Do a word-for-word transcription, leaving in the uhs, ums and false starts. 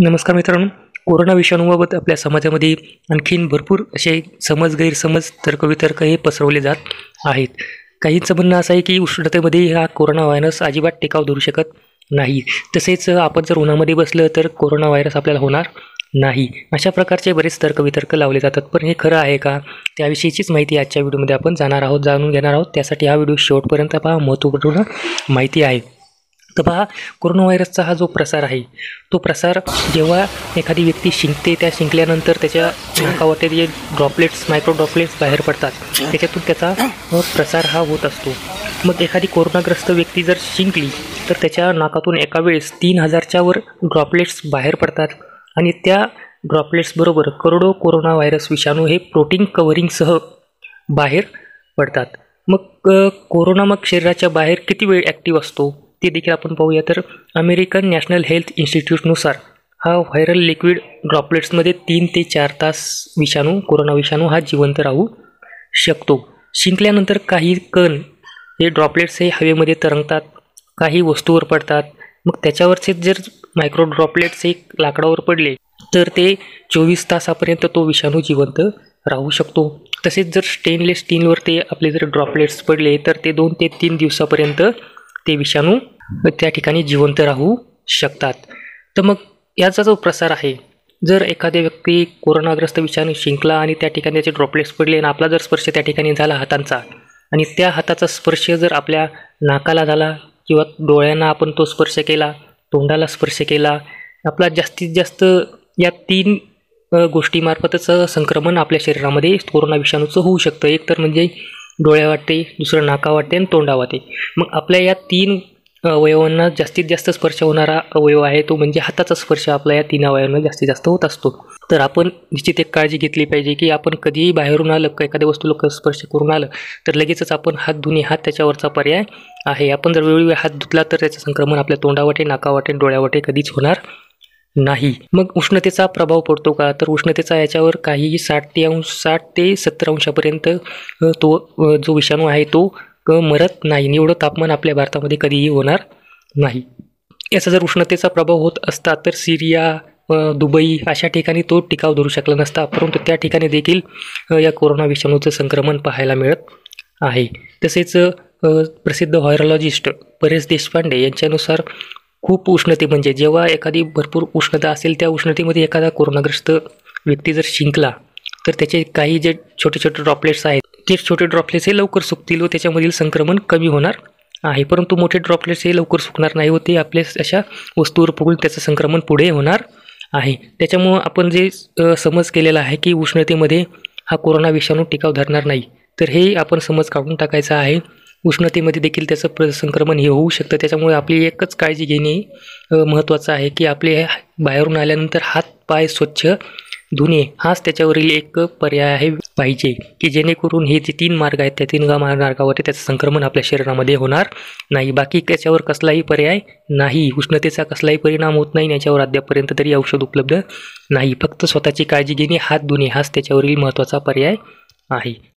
नमस्कार मित्रांनो, कोरोना विषाणूबाबत आपल्या समाजामध्ये आणखीन भरपूर असे समज गैरसमज तर्कवितर्क हे पसरवले जात आहेत। काहींचं म्हणणं असं आहे की उष्णतेमध्ये हा कोरोना व्हायरस अजिबात टिकाव धरू शकत नाही, तसेच आपण जर उन्हामध्ये बसलं तर कोरोना व्हायरस आपल्याला होणार नाही, अशा प्रकारचे बरेच तर्कवितर्क लावले जातात। पण हे खरं आहे का, त्याविषयीचीच माहिती आजच्या व्हिडिओमध्ये आपण जाणार आहोत, जाणून घेणार आहोत। त्यासाठी हा व्हिडिओ शेवटपर्यंत पहा, महत्त्वपूर्ण माहिती आहे। तर पहा, कोरोना व्हायरसचा हा जो प्रसार आहे तो प्रसार जेव्हा एखादी व्यक्ती शिंकते, त्या शिंकल्यानंतर त्याच्या नाकावाटे जे ड्रॉपलेट्स मायक्रो ड्रॉपलेट्स बाहेर पडतात त्याच्यातून त्याचा प्रसार हा होत असतो। मग एखादी कोरोनाग्रस्त व्यक्ती जर शिंकली तर त्याच्या नाकातून एका वेळेस तीन हजारच्या वर ड्रॉपलेट्स बाहेर पडतात आणि त्या ड्रॉपलेट्सबरोबर करोडो कोरोना व्हायरस विषाणू हे प्रोटीन कवरिंगसह बाहेर पडतात। मग कोरोना मग शरीराच्या बाहेर किती वेळ ॲक्टिव्ह असतो ते देखील आपण पाहूया। तर अमेरिकन नॅशनल हेल्थ इन्स्टिट्यूटनुसार हा व्हायरल लिक्विड ड्रॉपलेट्समध्ये तीन ते चार तास विषाणू कोरोना विषाणू हा जिवंत राहू शकतो। शिंकल्यानंतर काही कण हे ड्रॉपलेट्स हे हवेमध्ये तरंगतात, काही वस्तूवर पडतात। मग त्याच्यावरचे जर मायक्रो ड्रॉपलेट्स हे लाकडावर पडले तर ते चोवीस तासापर्यंत तो विषाणू जिवंत राहू शकतो। तसेच जर स्टेनलेस स्टीलवर ते आपले जर ड्रॉपलेट्स पडले तर ते दोन ते तीन दिवसापर्यंत ते विषाणू त्या ठिकाणी जिवंत राहू शकतात। तर मग याचा जो प्रसार आहे, जर एखाद्या व्यक्ती कोरोनाग्रस्त विषाणू शिंकला आणि त्या ठिकाणी त्याचे ड्रॉपलेट्स पडले आणि आपला जर स्पर्श त्या ठिकाणी झाला हातांचा, आणि त्या हाताचा स्पर्श जर आपल्या नाकाला झाला किंवा डोळ्यांना आपण तो स्पर्श केला, तोंडाला स्पर्श केला, आपला जास्तीत जास्त या तीन गोष्टीमार्फतच संक्रमण आपल्या शरीरामध्ये कोरोना विषाणूचं होऊ शकतं। एक तर म्हणजे डोळ्या वाटते, दुसरं नाका वाटते आणि तोंडा वाटते। मग आपल्या या तीन अवयवांना जास्तीत जास्त स्पर्श होणारा अवयव आहे तो म्हणजे हाताचा स्पर्श आपल्या या तीन अवयवांना जास्तीत जास्त होत असतो। तर आपण निश्चित एक काळजी घेतली पाहिजे की आपण कधीही बाहेरून आलं का एखाद्या वस्तूला स्पर्श करून आलं तर लगेचच आपण हात धुणे हा त्याच्यावरचा पर्याय आहे। आपण जर वेळोवेळी हात धुतला तर त्याचं संक्रमण आपल्या तोंडावाटे, नाकावाटे, डोळ्यावाटे कधीच होणार नाही। मग उष्णतेचा प्रभाव पडतो का, तर उष्णतेचा याच्यावर काहीही साठ ते अंश साठ ते सत्तर अंशापर्यंत तो जो विषाणू आहे तो मरत नाही। एवढं तापमान आपल्या भारतामध्ये कधीही होणार नाही। याचा जर उष्णतेचा प्रभाव होत असता तर सिरिया, दुबई अशा ठिकाणी तो टिकाव धरू शकला नसता, परंतु त्या ठिकाणी देखील या कोरोना विषाणूचं संक्रमण पाहायला मिळत आहे। तसेच प्रसिद्ध व्हायरोलॉजिस्ट परेश देशपांडे यांच्यानुसार खूप उष्णते म्हणजे जेव्हा एखादी भरपूर उष्णता असेल त्या उष्णतेमध्ये एखादा कोरोनाग्रस्त व्यक्ती जर शिंकला तर त्याचे काही जे छोटे छोटे ड्रॉपलेट्स आहेत ते छोटे ड्रॉपलेट्स हे लवकर सुकतील व त्याच्यामधील संक्रमण कमी होणार आहे, परंतु मोठे ड्रॉपलेट्स हे लवकर सुकणार नाही व ते आपल्या अशा वस्तूवर पडून त्याचं संक्रमण पुढे होणार आहे। त्याच्यामुळं आपण जे समज केलेला आहे की उष्णतेमध्ये हा कोरोना विषाणू टिकाव धरणार नाही, तर हे आपण समज काढून टाकायचा आहे। उष्णतेमध्ये देखील त्याचं प्र संक्रमण हे होऊ शकतं। त्याच्यामुळे आपली एकच काळजी घेणे महत्त्वाचं आहे की आपले बाहेरून आल्यानंतर हात पाय स्वच्छ धुणे हाच त्याच्यावरील एक पर्याय आहे पाहिजे की जेणेकरून हे जे तीन मार्ग आहेत त्या तीन मार्गावर त्याचं संक्रमण आपल्या शरीरामध्ये होणार नाही। बाकी त्याच्यावर कसलाही पर्याय नाही, उष्णतेचा कसलाही परिणाम होत नाही, याच्यावर अद्यापर्यंत तरी औषध उपलब्ध नाही। फक्त स्वतःची काळजी घेणे, हात धुणे हाच त्याच्यावरील महत्त्वाचा पर्याय आहे।